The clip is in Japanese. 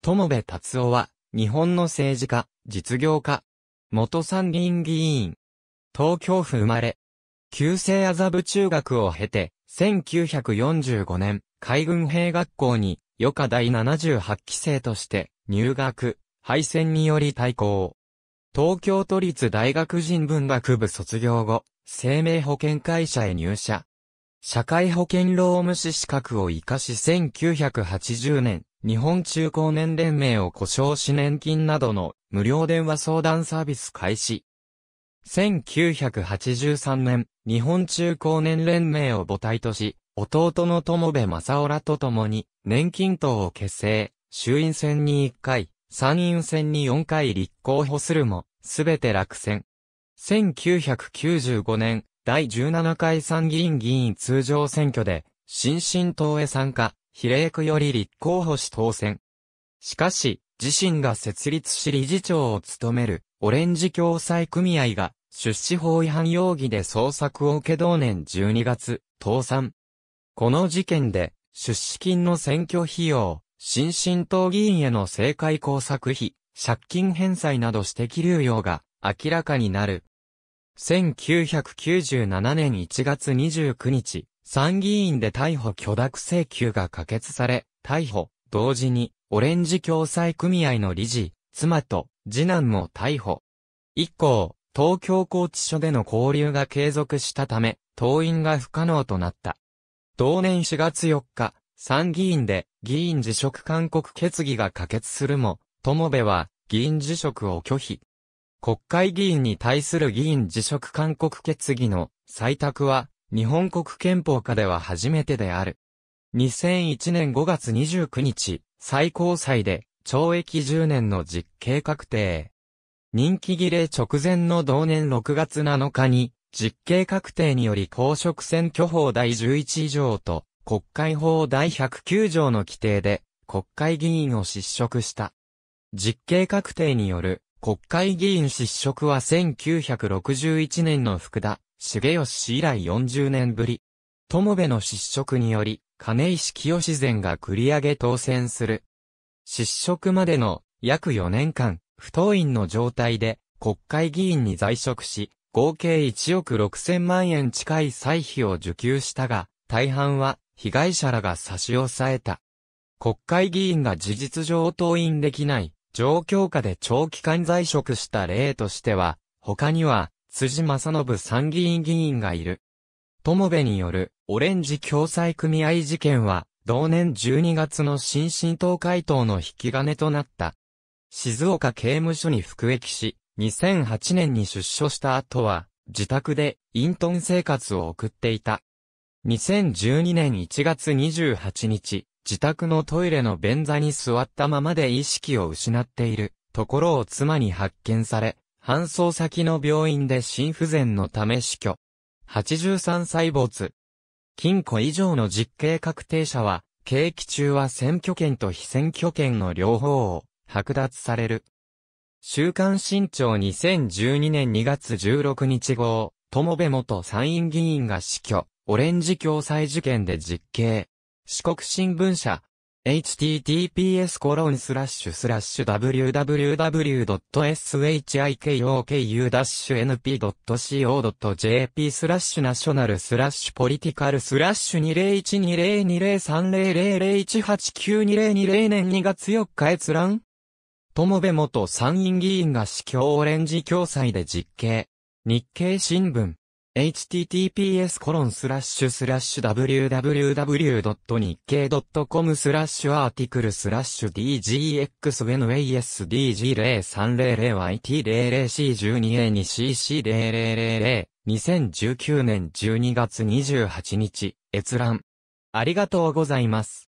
友部達夫は、日本の政治家、実業家。元参議院議員。東京府生まれ。旧制麻布中学を経て、1945年、海軍兵学校に、余科第78期生として、入学、敗戦により退校。東京都立大学人文学部卒業後、生命保険会社へ入社。社会保険労務士資格を活かし1980年、日本中高年連盟を呼称し年金などの無料電話相談サービス開始。1983年、日本中高年連盟を母体とし、弟の友部正夫らと共に、年金党を結成、衆院選に1回、参院選に4回立候補するも、すべて落選。1995年、第17回参議院議員通常選挙で、新進党へ参加、比例区より立候補し当選。しかし、自身が設立し理事長を務める、オレンジ共済組合が、出資法違反容疑で捜索を受け同年12月、倒産。この事件で、出資金の選挙費用、新進党議員への政界工作費、借金返済など私的流用が明らかになる。1997年1月29日、参議院で逮捕許諾請求が可決され、逮捕、同時に、オレンジ共済組合の理事、妻と次男も逮捕。以降、東京拘置所での勾留が継続したため、登院が不可能となった。同年4月4日、参議院で議員辞職勧告決議が可決するも、友部は議員辞職を拒否。国会議員に対する議員辞職勧告決議の採択は日本国憲法下では初めてである。2001年5月29日、最高裁で懲役10年の実刑確定。任期切れ直前の同年6月7日に実刑確定により公職選挙法第11条と国会法第109条の規定で国会議員を失職した。実刑確定による国会議員失職は1961年の福田茂義氏以来40年ぶり。友部の失職により、金石清善が繰り上げ当選する。失職までの約4年間、不登院の状態で国会議員に在職し、合計1億6000万円近い歳費を受給したが、大半は被害者らが差し押さえた。国会議員が事実上登院できない。状況下で長期間在職した例としては、他には、辻正信参議院議員がいる。友部による、オレンジ共済組合事件は、同年12月の新進党解党の引き金となった。静岡刑務所に服役し、2008年に出所した後は、自宅で隠遁生活を送っていた。2012年1月28日、自宅のトイレの便座に座ったままで意識を失っているところを妻に発見され、搬送先の病院で心不全のため死去。83歳没。禁錮以上の実刑確定者は、刑期中は選挙権と被選挙権の両方を剥奪される。週刊新潮2012年2月16日号、友部元参院議員が死去、オレンジ共済事件で実刑。四国新聞社、https://www.shuku-np.co.jp/national/political/20212020030018920202089202 年2月4日閲覧友部元参院議員が死去オレンジ共済で実刑。日経新聞。https://www.nikkei.com/article/dgsnasdg030802a2c000a2019年12月28日、閲覧。ありがとうございます。